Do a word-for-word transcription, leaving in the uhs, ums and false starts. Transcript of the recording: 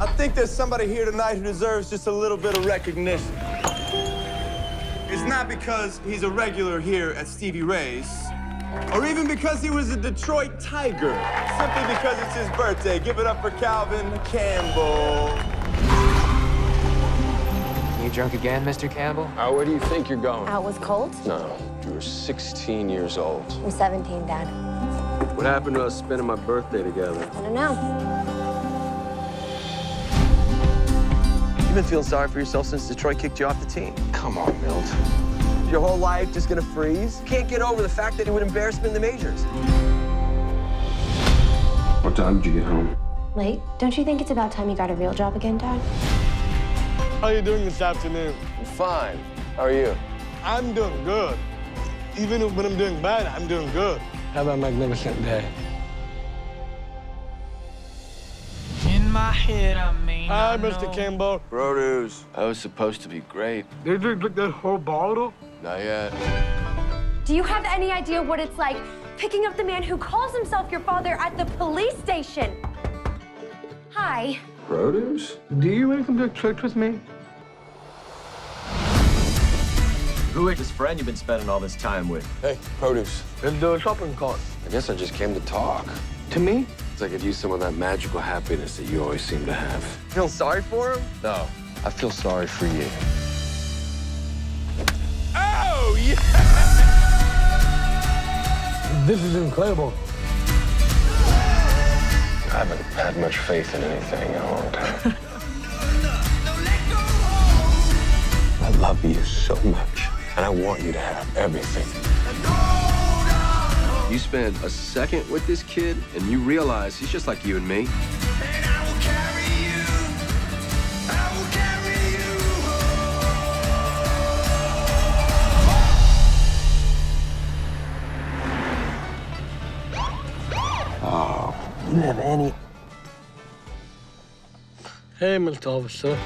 I think there's somebody here tonight who deserves just a little bit of recognition. It's not because he's a regular here at Stevie Ray's, or even because he was a Detroit Tiger. Simply because it's his birthday. Give it up for Calvin Campbell. You drunk again, Mister Campbell? Uh, where do you think you're going? Out with Colt? No, you were sixteen years old. I'm seventeen, Dad. What happened to us spending my birthday together? I don't know. You've been feeling sorry for yourself since Detroit kicked you off the team. Come on, Milt. Your whole life just gonna freeze? Can't get over the fact that it would embarrass me in the majors. What time did you get home? Late. Don't you think it's about time you got a real job again, Dad? How are you doing this afternoon? I'm fine. How are you? I'm doing good. Even when I'm doing bad, I'm doing good. Have a magnificent day. My head, I mean, Hi, I Mister Campbell. Produce. I was supposed to be great. Did you drink that whole bottle? Not yet. Do you have any idea what it's like picking up the man who calls himself your father at the police station? Hi. Produce? Do you want to come to church with me? Who is this friend you've been spending all this time with? Hey, Produce. Let's do a shopping cart. I guess I just came to talk. To me? I could use some of that magical happiness that you always seem to have. Feel sorry for him? No, I feel sorry for you. Oh, yeah! This is incredible. I haven't had much faith in anything in a long time. I love you so much, and I want you to have everything. You spend a second with this kid, and you realize he's just like you and me. And I will carry you. I will carry you home. Oh, you have any... Hey, Milt Officer.